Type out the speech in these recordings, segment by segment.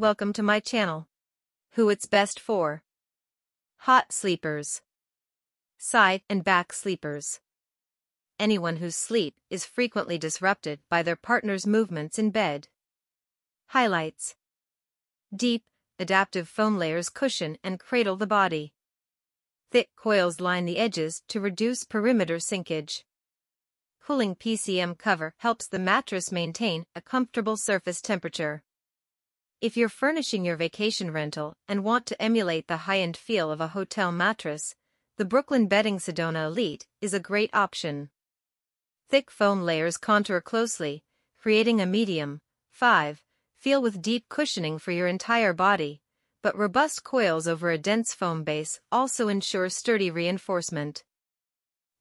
Welcome to my channel. Who it's best for: hot sleepers, side and back sleepers, anyone whose sleep is frequently disrupted by their partner's movements in bed. Highlights: deep, adaptive foam layers cushion and cradle the body. Thick coils line the edges to reduce perimeter sinkage. Cooling PCM cover helps the mattress maintain a comfortable surface temperature. If you're furnishing your vacation rental and want to emulate the high-end feel of a hotel mattress, the Brooklyn Bedding Sedona Elite is a great option. Thick foam layers contour closely, creating a medium, 5, feel with deep cushioning for your entire body, but robust coils over a dense foam base also ensure sturdy reinforcement.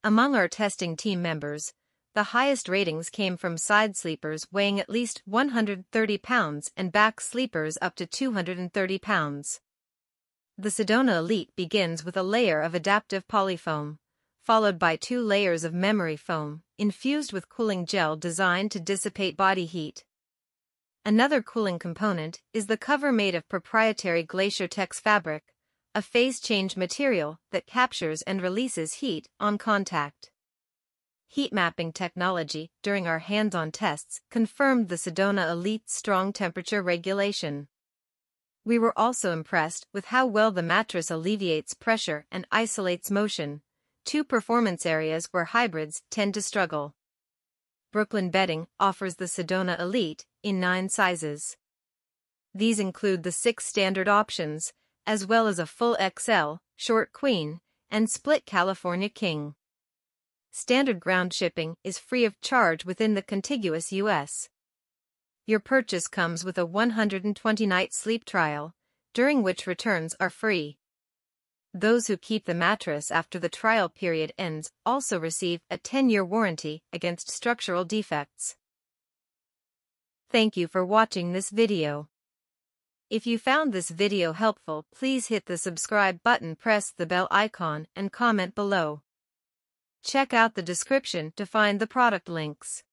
Among our testing team members, the highest ratings came from side sleepers weighing at least 130 pounds and back sleepers up to 230 pounds. The Sedona Elite begins with a layer of adaptive polyfoam, followed by 2 layers of memory foam, infused with cooling gel designed to dissipate body heat. Another cooling component is the cover made of proprietary GlacierTex fabric, a phase-change material that captures and releases heat on contact. Heat mapping technology during our hands-on tests confirmed the Sedona Elite's strong temperature regulation. We were also impressed with how well the mattress alleviates pressure and isolates motion, 2 performance areas where hybrids tend to struggle. Brooklyn Bedding offers the Sedona Elite in 9 sizes. These include the 6 standard options, as well as a full XL, short queen, and split California king. Standard ground shipping is free of charge within the contiguous U.S. Your purchase comes with a 120-night sleep trial, during which returns are free. Those who keep the mattress after the trial period ends also receive a 10-year warranty against structural defects. Thank you for watching this video. If you found this video helpful, please hit the subscribe button, press the bell icon, and comment below. Check out the description to find the product links.